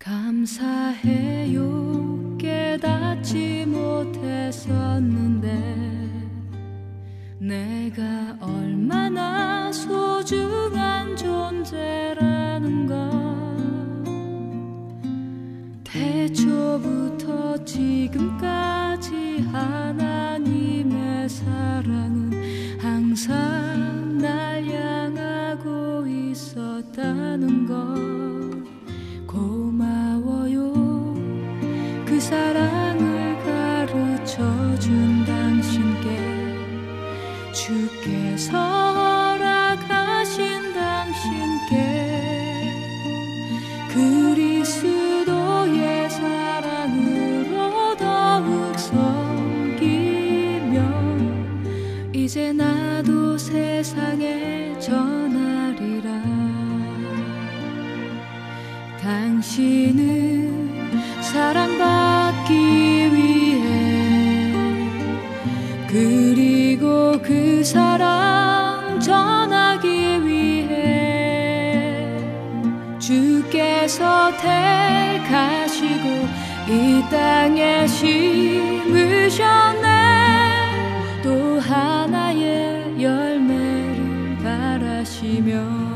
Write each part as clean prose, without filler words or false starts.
감사해요. 깨닫지 못했었는데 내가 얼마나 소중한 존재라는 걸. 태초부터 지금까지 하나님의 사랑은 항상 날 향하고 있었다는 걸. 고마워요. 그 사랑을 가르쳐준 당신께, 주께서 허락하신 당신께, 그리스도의 사랑으로 더욱 섬기며 이제 나도 세상에 전하리라. 당신은 사랑받기 위해, 그리고 그 사랑 전하기 위해 주께서 택하시고 이 땅에 심으셨네. 또 하나의 열매를 바라시며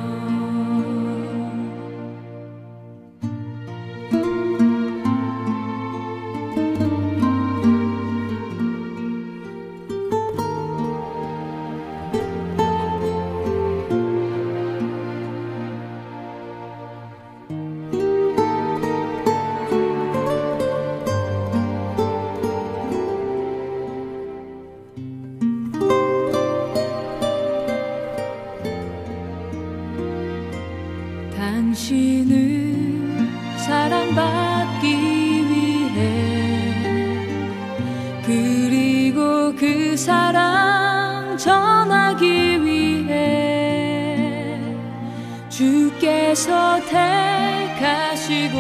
택하시고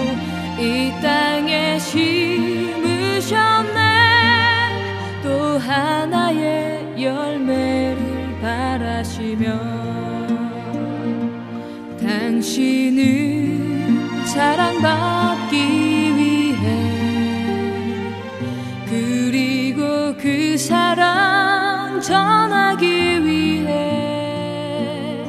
이 땅에 심으셨네. 또 하나의 열매를 바라시며 당신은 사랑받기 위해, 그리고 그 사랑 전하기 위해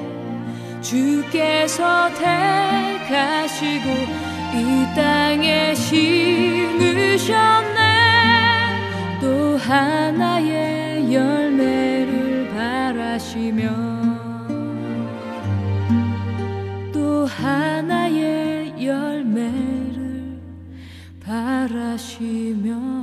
주께서 택하시고 이 땅에 심으셨네. 또 하나의 열매를 바라시며 또 하나의 열매를 바라시며